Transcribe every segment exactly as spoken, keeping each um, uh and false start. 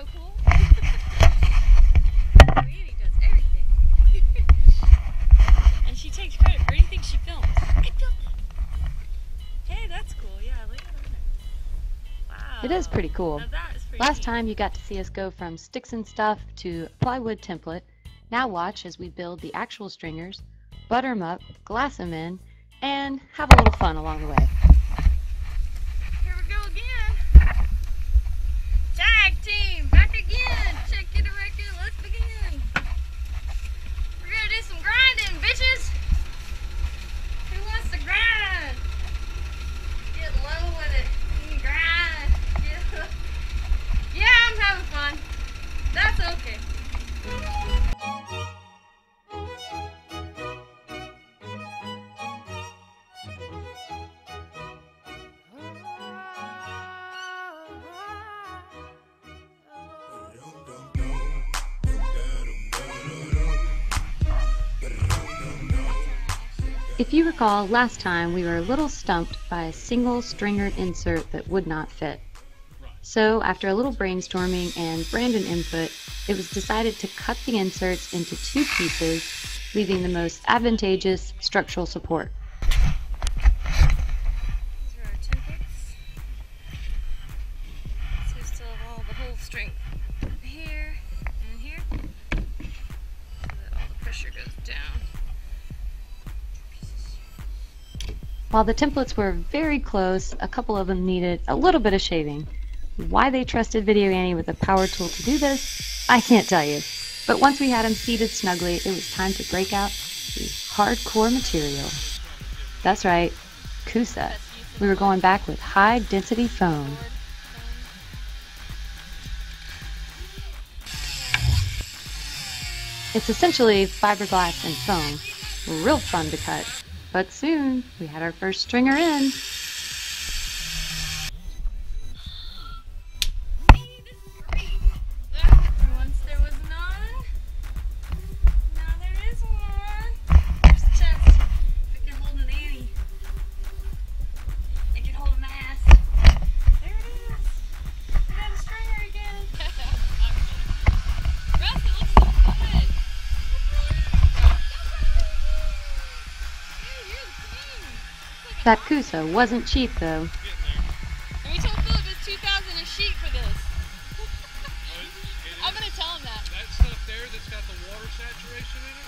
so cool. Annie does everything. And she takes credit for anything she films. I filmed it. Hey, that's cool. Yeah, I laid it on there. Wow. It is pretty cool. Now that is pretty Last neat. time you got to see us go from sticks and stuff to plywood template. Now watch as we build the actual stringers, butter them up, glass them in, and have a little fun along the way. Here we go again. Tag team, back again. Check it a record, let's begin. We're gonna do some grinding, bitches. Who wants to grind? Get low with it. You can grind. Yeah. Yeah, I'm having fun. That's okay. If you recall, last time we were a little stumped by a single stringer insert that would not fit. So after a little brainstorming and Brandon input, it was decided to cut the inserts into two pieces, leaving the most advantageous structural support. These are our templates. So we still have all the whole strength here and here, so that all the pressure goes down. While the templates were very close, a couple of them needed a little bit of shaving. Why they trusted Video Annie with a power tool to do this, I can't tell you. But once we had them seated snugly, it was time to break out the hardcore material. That's right, Coosa. We were going back with high density foam. It's essentially fiberglass and foam, real fun to cut. But soon, we had our first stringer in. That Coosa wasn't cheap though. And we told Philip it's two thousand dollars a sheet for this. I'm going to tell him that. That stuff there that's got the water saturation in it,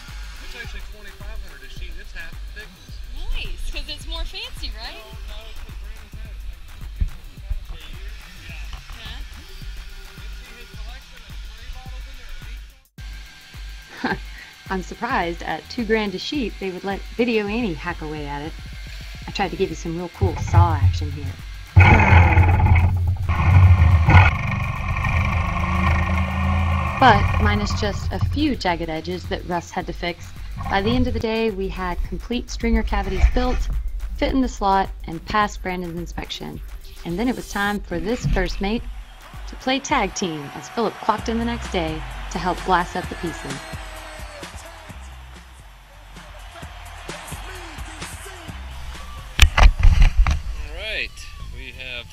it's actually twenty-five hundred dollars a sheet. It's half the thickness. Nice, because it's more fancy, right? No, no, it's what Brandon had. Yeah. Yeah. It's in his collection of three bottles in there. I'm surprised at two grand a sheet they would let Video Annie hack away at it. I tried to give you some real cool saw action here. But minus just a few jagged edges that Russ had to fix, by the end of the day we had complete stringer cavities built, fit in the slot, and passed Brandon's inspection. And then it was time for this first mate to play tag team as Philip clocked in the next day to help glass up the pieces. We have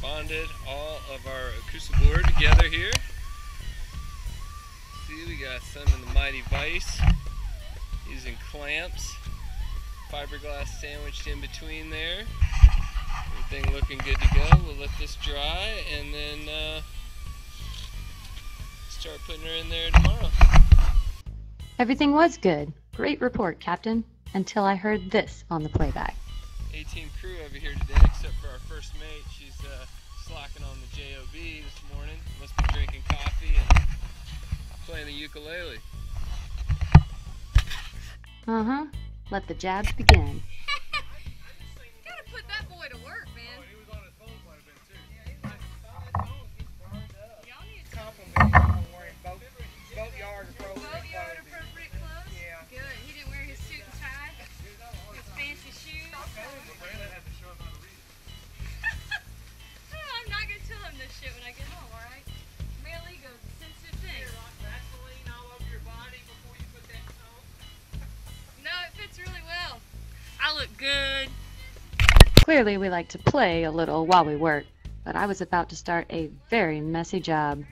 bonded all of our Coosa board together here. See, we got some in the mighty vise using clamps, fiberglass sandwiched in between there. Everything looking good to go. We'll let this dry and then uh, start putting her in there tomorrow. Everything was good. Great report, Captain, until I heard this on the playback. A-team crew over here today, except for our first mate. She's uh, slacking on the J O B this morning. Must be drinking coffee and playing the ukulele. Uh-huh. Let the jabs begin. Gotta put that boy to work, man. Oh, he was on his phone quite a bit, too. Yeah, he was on his phone. He's burned up. Y'all need to compliment him wearing boat, boat yard appropriate clothes. Boat yard appropriate clothes? Yeah. Good. He didn't wear his suit and tie. His fancy shoes. I'm not gonna tell him this shit when I get home, alright? Male ego's a sensitive thing. Vaseline all over your body before you put that on. No, it fits really well. I look good. Clearly we like to play a little while we work, but I was about to start a very messy job.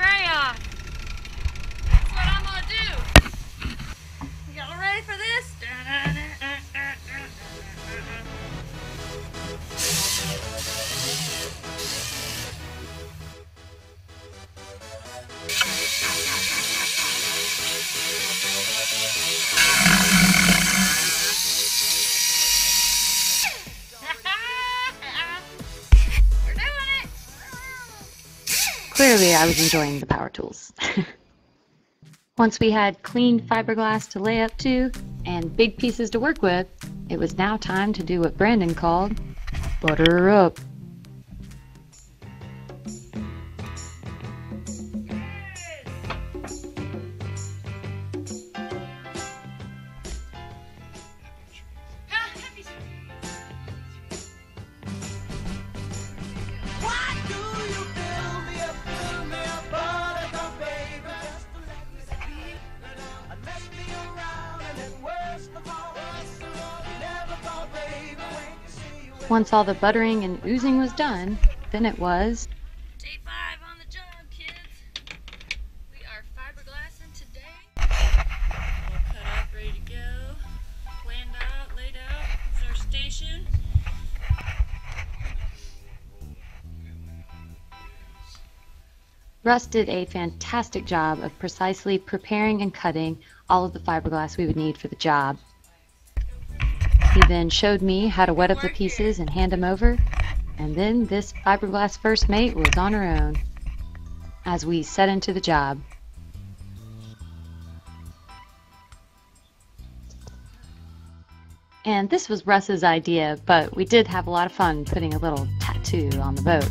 stray off. That's what I'm gonna do. Y'all ready for this? Clearly, I was enjoying the power tools. Once we had clean fiberglass to lay up to and big pieces to work with, it was now time to do what Brandon called butter her up. Once all the buttering and oozing was done, then it was day five on the job, kids. We are fiberglassing today. All cut up, ready to go. Planned out, laid out. This is our station. Russ did a fantastic job of precisely preparing and cutting all of the fiberglass we would need for the job. He then showed me how to wet up the pieces and hand them over, and then this fiberglass first mate was on her own as we set into the job. And this was Russ's idea, but we did have a lot of fun putting a little tattoo on the boat.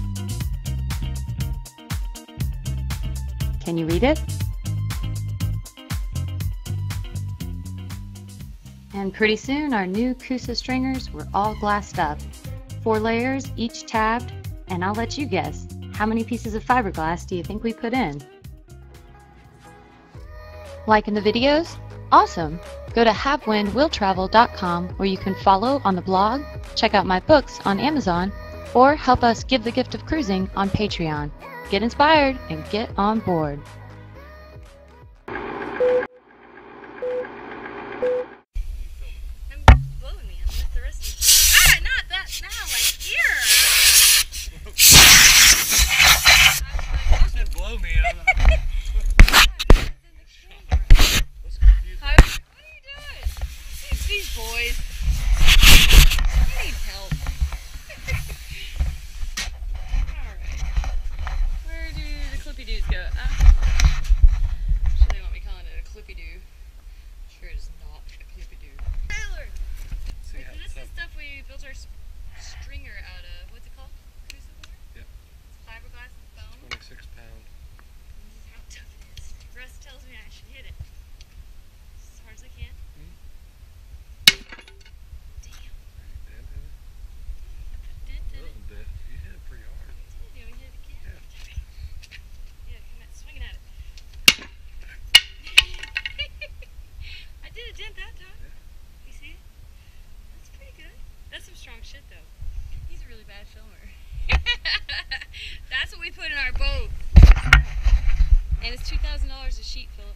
Can you read it? And pretty soon our new Coosa stringers were all glassed up. Four layers, each tabbed, and I'll let you guess, how many pieces of fiberglass do you think we put in? Like in the videos? Awesome! Go to Have Wind Will Travel dot com where you can follow on the blog, check out my books on Amazon, or help us give the gift of cruising on Patreon. Get inspired and get on board! Shit though. He's a really bad filmer. That's what we put in our boat. And it's two thousand dollars a sheet, Philip.